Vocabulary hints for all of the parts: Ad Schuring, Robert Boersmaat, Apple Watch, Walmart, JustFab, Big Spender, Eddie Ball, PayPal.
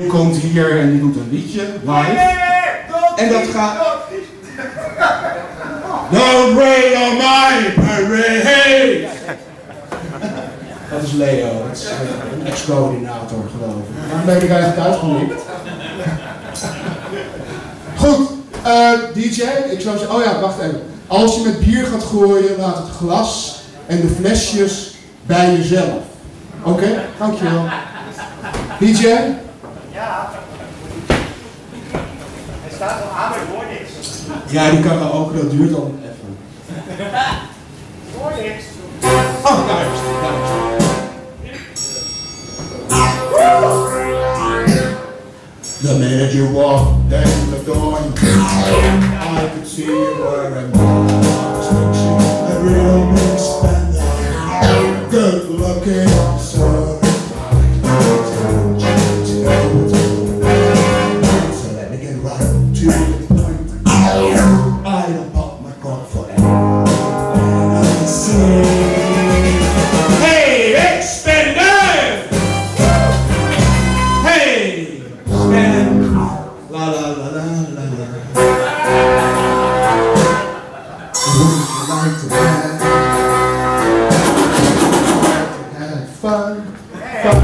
Je komt hier en je doet een liedje live. En dat gaat. Don't rain on my parade! Dat is Leo, dat is een ex-coördinator geloof ik. Waarom ben ik eigenlijk uitgelikt? Goed, DJ, ik zou zeggen, oh ja, wacht even. Als je met bier gaat gooien, laat het glas en de flesjes bij jezelf. Oké, dankjewel. DJ? Ja. Hij staat al aan, maar ik hoor niks. Ja, die kan ook, dat duurt al even. Ik hoor niks. Oh, daar is het, The minute you walked in the door, I could see you were a boss, a real big spender, good looking, so let me get right to the point. I don't pop my cock for that. And I say, hey, big spender! Hey, spend la la la la la la. Wouldn't you like to have fun? Let's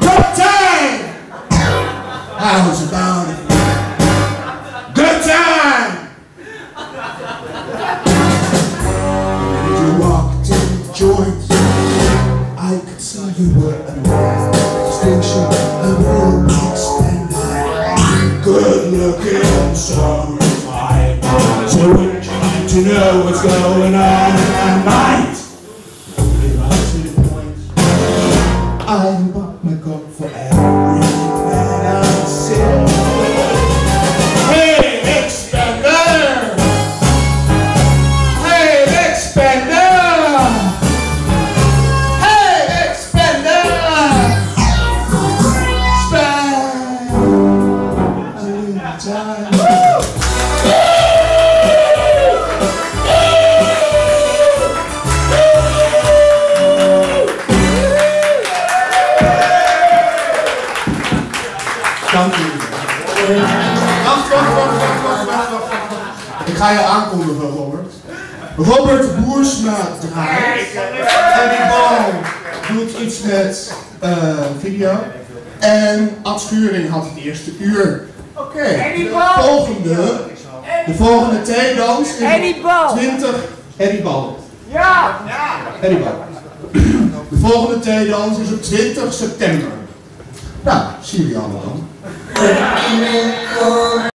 good time! How's about it? Good time! When you walked in the joint, I could see you were a distinction, a real big spender, good looking, so refined. So would you like to know what's going on in my mind? I want my cock for every man I see. Hey, big spender! Hey, big spender! Hey, big spender! Spend a little time. Dank u. Wacht. Ik ga je aankondigen, Robert. Robert Boersmaat draait. Eddie Ball doet iets met video. En Ad Schuring had het eerste uur. Oké, de volgende theedans is Eddie Ball. 20. Eddie Ball. Ja! Eddie Ball. De volgende theedans is op 20 september. Nou, zie jullie allemaal dan.